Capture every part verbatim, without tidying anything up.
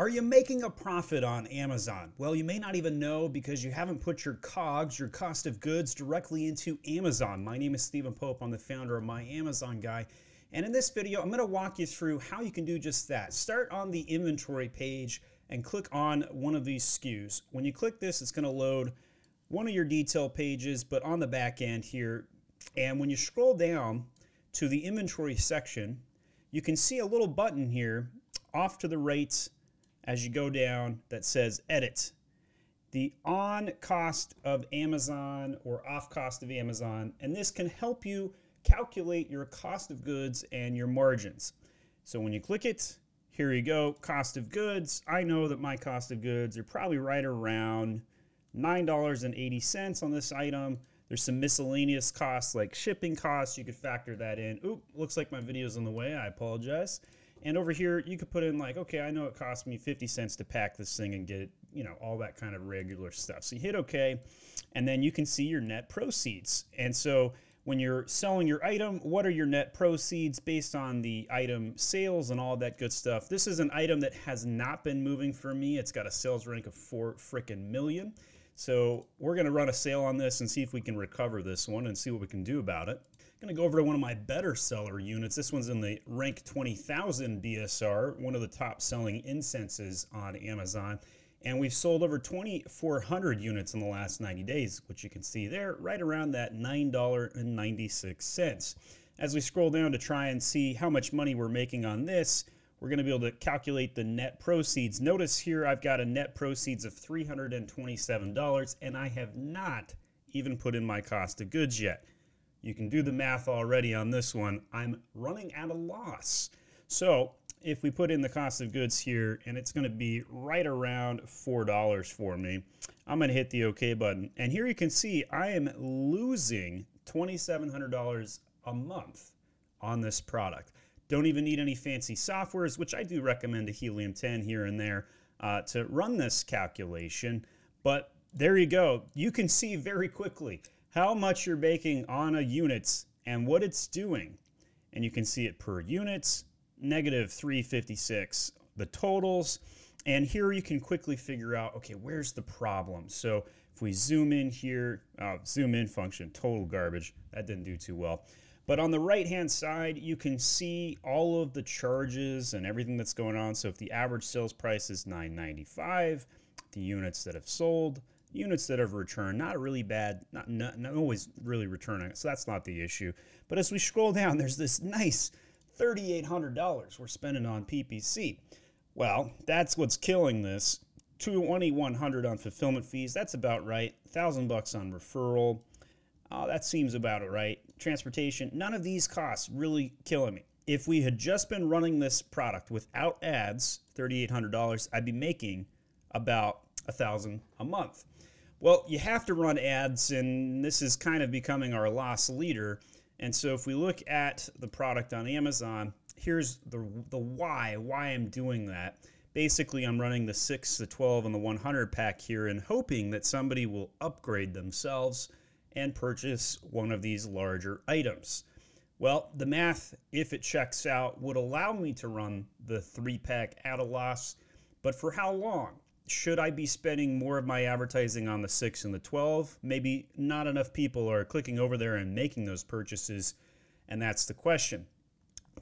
Are you making a profit on Amazon? Well, you may not even know because you haven't put your COGS, your cost of goods, directly into Amazon. My name is Stephen Pope. I'm the founder of My Amazon Guy. And in this video, I'm going to walk you through how you can do just that. Start on the inventory page and click on one of these S K Us. When you click this, it's going to load one of your detail pages, but on the back end here. And when you scroll down to the inventory section, you can see a little button here off to the right as you go down that says edit. The on cost of Amazon or off cost of Amazon, and this can help you calculate your cost of goods and your margins. So when you click it, here you go, cost of goods. I know that my cost of goods are probably right around nine dollars and eighty cents on this item. There's some miscellaneous costs like shipping costs. You could factor that in. Oop, looks like my video's on the way, I apologize. And over here, you could put in like, okay, I know it cost me fifty cents to pack this thing and get it, you know, all that kind of regular stuff. So you hit okay, and then you can see your net proceeds. And so when you're selling your item, what are your net proceeds based on the item sales and all that good stuff? This is an item that has not been moving for me. It's got a sales rank of four frickin' million. So we're gonna run a sale on this and see if we can recover this one and see what we can do about it. I'm gonna go over to one of my better seller units. This one's in the rank twenty thousand B S R, one of the top selling incenses on Amazon. And we've sold over twenty-four hundred units in the last ninety days, which you can see there, right around that nine dollars and ninety-six cents. As we scroll down to try and see how much money we're making on this, we're going to be able to calculate the net proceeds. Notice here I've got a net proceeds of three hundred twenty-seven dollars, and I have not even put in my cost of goods yet. You can do the math already on this one. I'm running at a loss. So if we put in the cost of goods here, and it's going to be right around four dollars for me, I'm going to hit the OK button. And here you can see I am losing twenty-seven hundred dollars a month on this product. Don't even need any fancy softwares, which I do recommend a Helium ten here and there uh, to run this calculation. But there you go. You can see very quickly how much you're making on a unit and what it's doing. And you can see it per unit, negative three fifty-six, the totals. And here you can quickly figure out, okay, where's the problem? So if we zoom in here, uh, zoom in function, total garbage. That didn't do too well. But on the right-hand side, you can see all of the charges and everything that's going on. So if the average sales price is nine ninety-five, the units that have sold, units that have returned, not really bad, not, not, not always really returning, so that's not the issue. But as we scroll down, there's this nice thirty-eight hundred dollars we're spending on P P C. Well, that's what's killing this. twenty-one hundred dollars on fulfillment fees, that's about right. one thousand dollars on referral. Oh, that seems about it, right? Transportation, none of these costs really killing me. If we had just been running this product without ads, thirty-eight hundred dollars, I'd be making about one thousand dollars a month. Well, you have to run ads, and this is kind of becoming our loss leader. And so if we look at the product on Amazon, here's the, the why, why I'm doing that. Basically, I'm running the six, the twelve, and the one hundred pack here and hoping that somebody will upgrade themselves and purchase one of these larger items. Well, the math, if it checks out, would allow me to run the three pack at a loss, but for how long? Should I be spending more of my advertising on the six and the twelve? Maybe not enough people are clicking over there and making those purchases, and that's the question.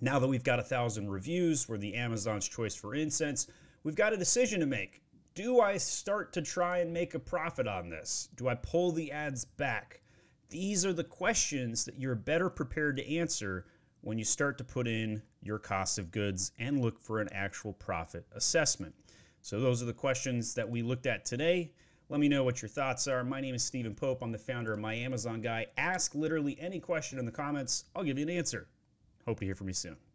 Now that we've got a thousand reviews, we're the Amazon's choice for incense, we've got a decision to make. Do I start to try and make a profit on this? Do I pull the ads back? These are the questions that you're better prepared to answer when you start to put in your cost of goods and look for an actual profit assessment. So those are the questions that we looked at today. Let me know what your thoughts are. My name is Stephen Pope. I'm the founder of My Amazon Guy. Ask literally any question in the comments. I'll give you an answer. Hope to hear from you soon.